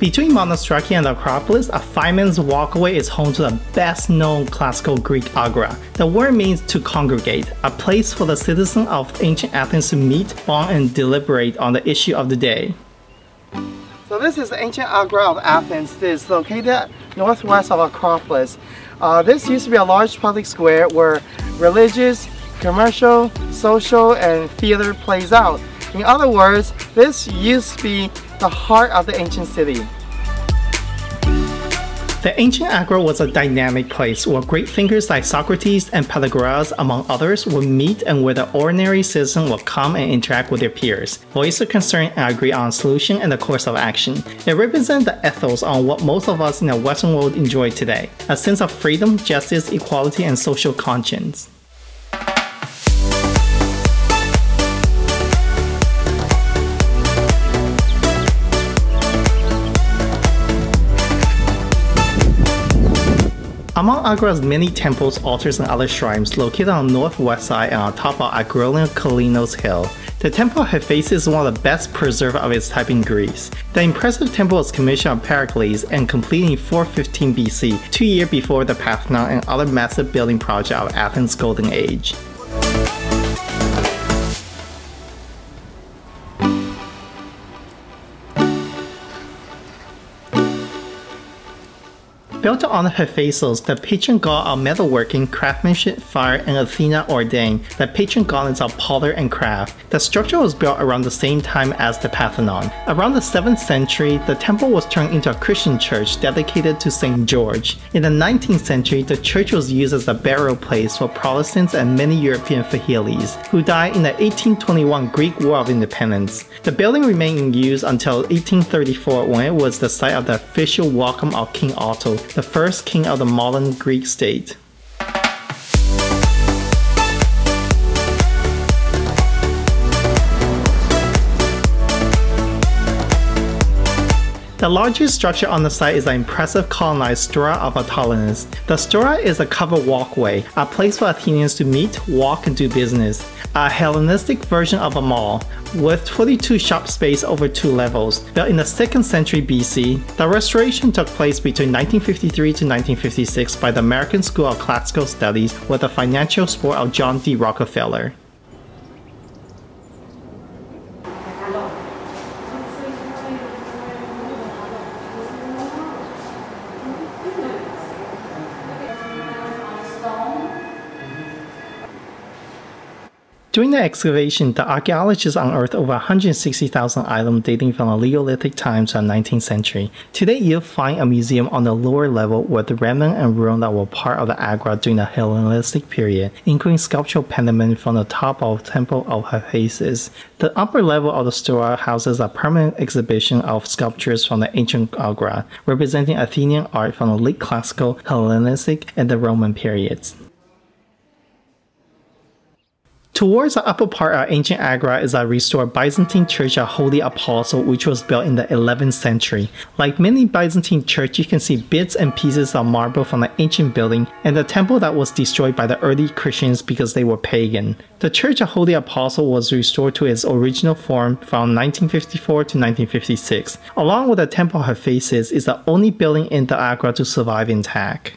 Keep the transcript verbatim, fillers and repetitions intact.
Between Monastiraki and the Acropolis, a five minutes walk away is home to the best known classical Greek agora. The word means to congregate, a place for the citizens of ancient Athens to meet, bond, and deliberate on the issue of the day. So this is the ancient agora of Athens. It is located northwest of Acropolis. Uh, this used to be a large public square where religious, commercial, social, and theater plays out. In other words, this used to be the heart of the ancient city. The ancient agora was a dynamic place where great thinkers like Socrates and Pythagoras, among others, would meet and where the ordinary citizen would come and interact with their peers, voice their concern and agree on a solution and the course of action. It represents the ethos on what most of us in the Western world enjoy today, a sense of freedom, justice, equality, and social conscience. Among Agora's many temples, altars, and other shrines located on the northwest side and on top of Agoraios Kolonos Hill, the Temple of Hephaestus is one of the best preserved of its type in Greece. The impressive temple was commissioned by Pericles and completed in four fifteen B C, two years before the Parthenon and other massive building projects of Athens' Golden Age. Built to honor Hephaestus, the patron god of metalworking, craftsmanship, fire, and Athena ordained, the patron goddess of potter and craft. The structure was built around the same time as the Parthenon. Around the seventh century, the temple was turned into a Christian church dedicated to Saint George. In the nineteenth century, the church was used as a burial place for Protestants and many European Fahelis, who died in the eighteen twenty-one Greek War of Independence. The building remained in use until eighteen thirty-four, when it was the site of the official welcome of King Otto, the first king of the modern Greek state. The largest structure on the site is the impressive colonized Stoa of Attalos. The Stoa is a covered walkway, a place for Athenians to meet, walk, and do business. A Hellenistic version of a mall, with forty-two shop space over two levels. Built in the second century B C, the restoration took place between nineteen fifty-three to nineteen fifty-six by the American School of Classical Studies with the financial support of John D. Rockefeller. During the excavation, the archaeologists unearthed over one hundred sixty thousand items dating from the Neolithic times to the nineteenth century. Today, you'll find a museum on the lower level with the remnants and ruins that were part of the agora during the Hellenistic period, including sculptural pediment from the top of the Temple of Hephaestus. The upper level of the Stoa houses a permanent exhibition of sculptures from the ancient agora, representing Athenian art from the late classical, Hellenistic, and the Roman periods. Towards the upper part of ancient agora is a restored Byzantine Church of Holy Apostles, which was built in the eleventh century. Like many Byzantine churches, you can see bits and pieces of marble from the ancient building and the temple that was destroyed by the early Christians because they were pagan. The Church of Holy Apostles was restored to its original form from nineteen fifty-four to nineteen fifty-six. Along with the Temple of Hephaestus, is the only building in the agora to survive intact.